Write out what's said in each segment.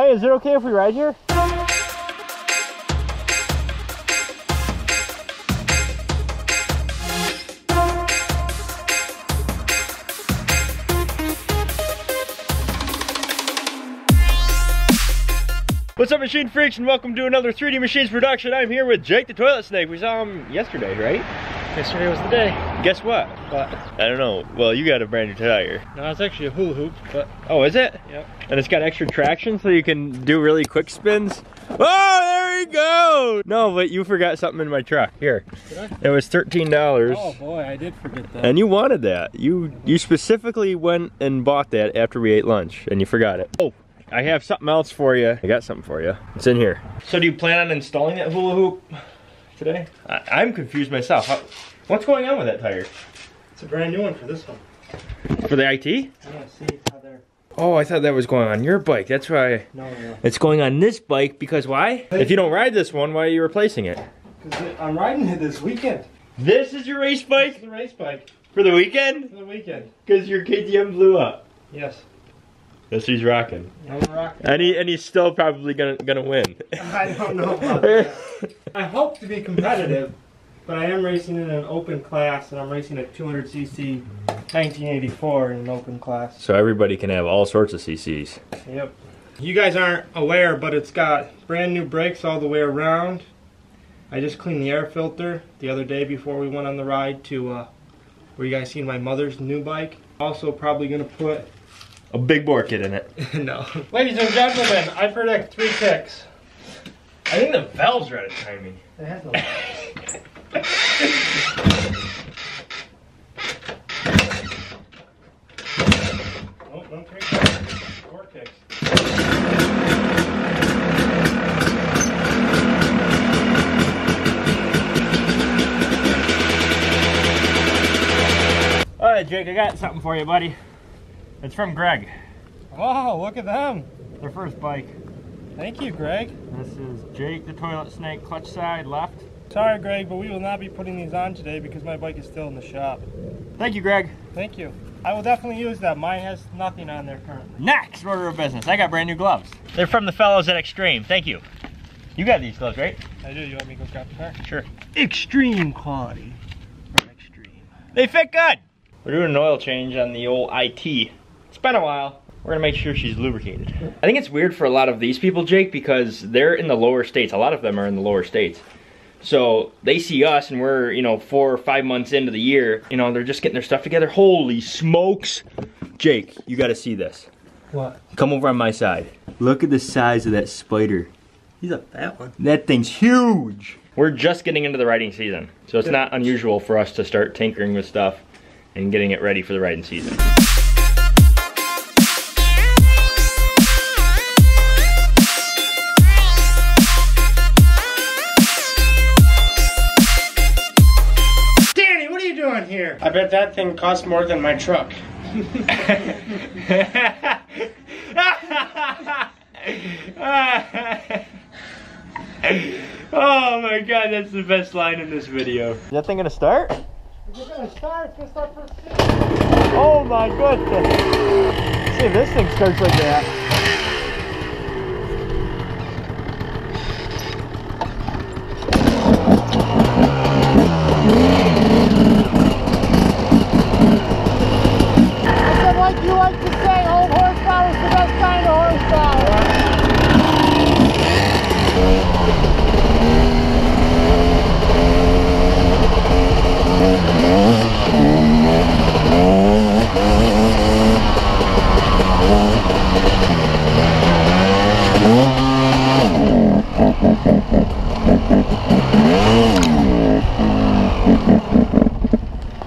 Hey, is it okay if we ride here? What's up, machine freaks, and welcome to another 3D Machines production. I'm here with Jake the Toilet Snake. We saw him yesterday, right? Yesterday was the day. Guess what? What? I don't know. Well, you got a brand new tire. No, it's actually a hula hoop, but... Oh, is it? Yep. And it's got extra traction, so you can do really quick spins. Oh, there you go! No, but you forgot something in my truck. Here. Did I? It was $13. Oh, boy, I did forget that. And you wanted that. You specifically went and bought that after we ate lunch, and you forgot it. Oh, I have something else for you. I got something for you. It's in here. So do you plan on installing that hula hoop today? I'm confused myself. What's going on with that tire? It's a brand new one for this one. For the IT? I don't see how they're... Oh, I thought that was going on your bike. That's why... No. It's going on this bike because why? If you don't ride this one, why are you replacing it? Because I'm riding it this weekend. This is your race bike? This is the race bike. For the weekend? For the weekend. Because your KTM blew up. Yes. That's what he's rocking. I'm rocking. And he's still probably gonna win. I don't know about that. I hope to be competitive, but I am racing in an open class, and I'm racing a 200cc 1984 in an open class. So everybody can have all sorts of CCs. Yep. You guys aren't aware, but it's got brand new brakes all the way around. I just cleaned the air filter the other day before we went on the ride to where you guys seen my mother's new bike. Also probably gonna put a big bore kit in it. No. Ladies and gentlemen, I predict 3 kicks. I think the valves are out of timing. It has no valves. Oh, no 3 kicks. 4 kicks. Alright, Jake, I got something for you, buddy. It's from Greg. Oh, look at them. Their first bike. Thank you, Greg. This is Jake the Toilet Snake, clutch side, left. Sorry, Greg, but we will not be putting these on today because my bike is still in the shop. Thank you, Greg. Thank you. I will definitely use that. Mine has nothing on there currently. Next order of business. I got brand new gloves. They're from the fellows at Xtreme. Thank you. You got these gloves, right? I do. You want me to go grab the car? Sure. Xtreme quality from Xtreme. They fit good. We're doing an oil change on the old IT. It's been a while. We're gonna make sure she's lubricated. I think it's weird for a lot of these people, Jake, because they're in the lower states. A lot of them are in the lower states. So they see us and we're, you know, 4 or 5 months into the year. You know, they're just getting their stuff together. Holy smokes. Jake, you gotta see this. What? Come over on my side. Look at the size of that spider. He's a fat one. That thing's huge. We're just getting into the riding season. So it's not unusual for us to start tinkering with stuff and getting it ready for the riding season. Here. I bet that thing costs more than my truck. Oh my god, that's the best line in this video. Is that thing gonna start? Is it gonna start? It's gonna start for a second. Oh my goodness. See if this thing starts like that.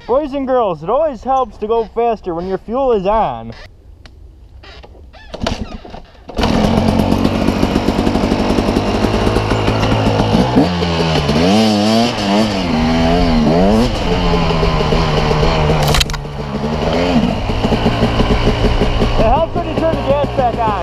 Boys and girls, it always helps to go faster when your fuel is on. It helps when you turn the gas back on.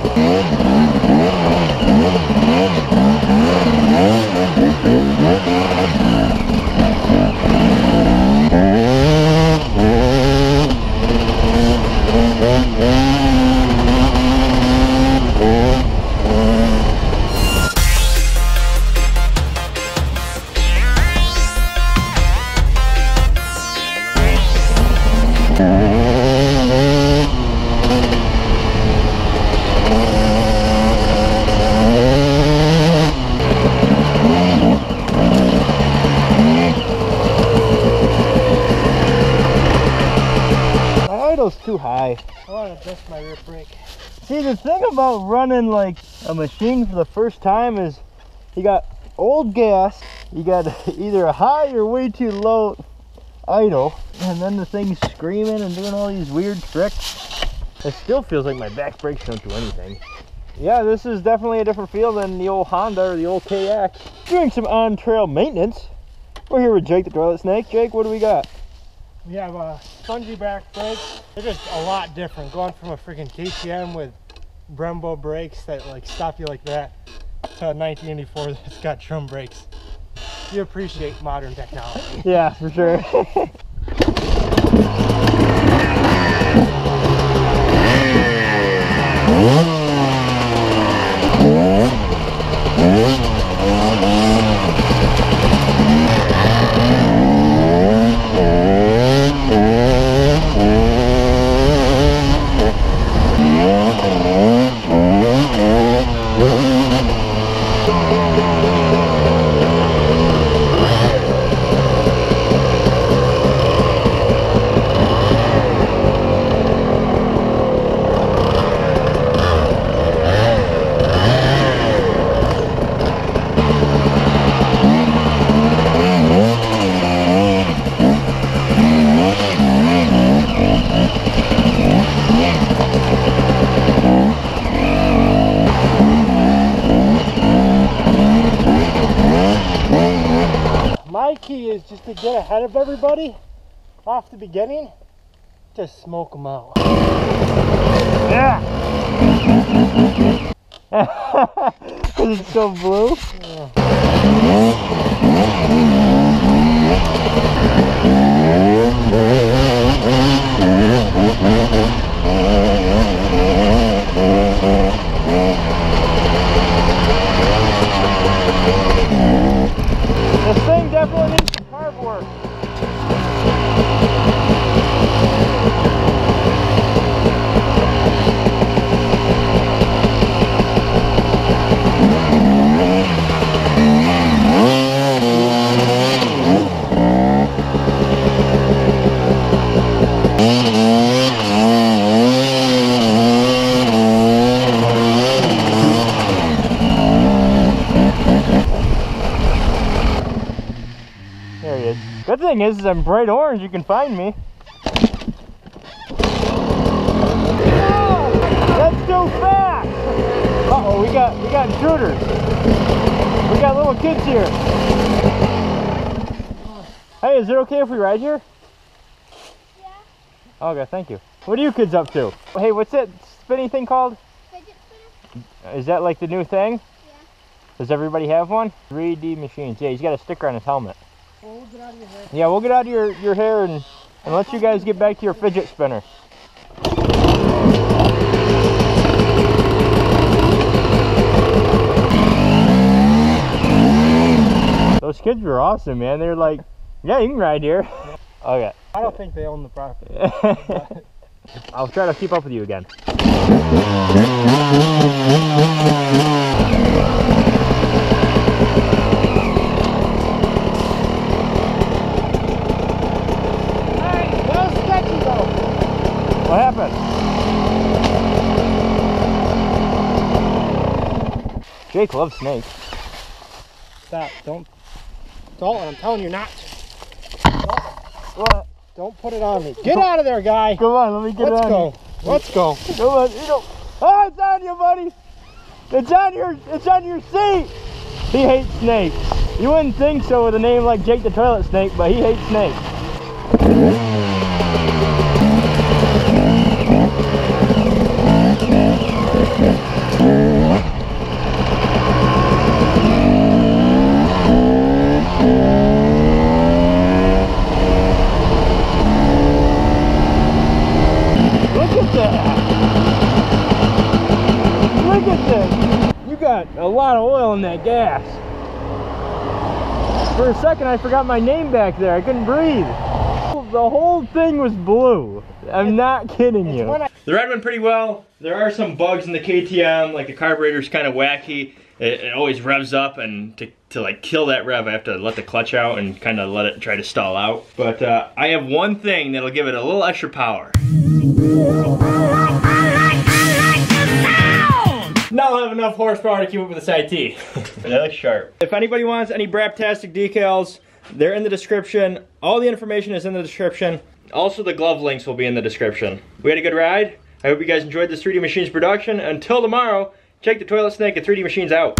why. I want to adjust my rear brake. See, the thing about running like a machine for the first time is you got old gas, you got either a high or way too low idle, and then the thing's screaming and doing all these weird tricks. It still feels like my back brakes don't do anything. Yeah, this is definitely a different feel than the old Honda or the old KX. Doing some on-trail maintenance. We're here with Jake the Toilet Snake. Jake, what do we got? We have a spongy back brakes. They're just a lot different. Going from a freaking KTM with Brembo brakes that like stop you like that to a 1984 that's got drum brakes. You appreciate modern technology. Yeah, for sure. Is just to get ahead of everybody off the beginning, just smoke them out. Yeah. Is it so blue? Yeah. This thing definitely needs carb work. Good thing is I'm bright orange, you can find me. Oh, that's too fast! Uh-oh, we got intruders. We got little kids here. Hey, is it okay if we ride here? Yeah. Okay, thank you. What are you kids up to? Hey, what's that spinny thing called? Fidget spinner. Is that like the new thing? Yeah. Does everybody have one? 3D Machines. Yeah, he's got a sticker on his helmet. We'll get out of your hair. Yeah, we'll get out of your hair and let you guys get back to your fidget spinner. Those kids were awesome, man. They're like, yeah, you can ride here. Okay. I don't think they own the property. I'll try to keep up with you again. What happened? Jake loves snakes. Stop, don't. Dalton, I'm telling you not to. What? Don't put it on me. Get out of there, guy. Come on, let me get it on you. Let's go. Let's go. Come on, you don't. Oh, it's on you, buddy. It's on your seat. He hates snakes. You wouldn't think so with a name like Jake the Toilet Snake, but he hates snakes. A lot of oil in that gas. For a second I forgot my name back there. I couldn't breathe. The whole thing was blue. I'm not kidding you. The ride went pretty well. There are some bugs in the KTM, like the carburetor's kind of wacky. it always revs up, and to like kill that rev, I have to let the clutch out and kind of let it try to stall out. But I have one thing that'll give it a little extra power. Now I'll have enough horsepower to keep up with this IT. That looks sharp. If anybody wants any Braptastic decals, they're in the description. All the information is in the description. Also, the glove links will be in the description. We had a good ride. I hope you guys enjoyed this 3D Machines production. Until tomorrow, Jake the Toilet Snake at 3D Machines out.